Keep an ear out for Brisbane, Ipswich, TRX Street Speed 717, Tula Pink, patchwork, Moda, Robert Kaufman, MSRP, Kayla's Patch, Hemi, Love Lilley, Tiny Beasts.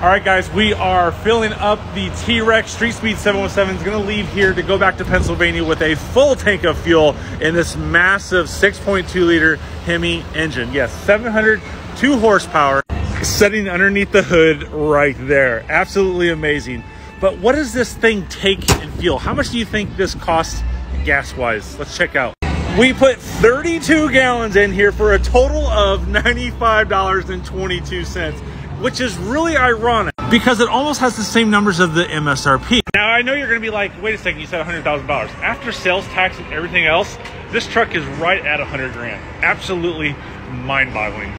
Alright guys, we are filling up the TRX Street Speed 717. It's going to leave here to go back to Pennsylvania with a full tank of fuel in this massive 6.2 liter Hemi engine. Yes, 702 horsepower sitting underneath the hood right there. Absolutely amazing. But what does this thing take in fuel? How much do you think this costs gas-wise? Let's check out. We put 32 gallons in here for a total of $95.22. Which is really ironic because it almost has the same numbers of the MSRP. Now, I know you're gonna be like, wait a second, you said $100,000. After sales tax and everything else, this truck is right at 100 grand. Absolutely mind-boggling.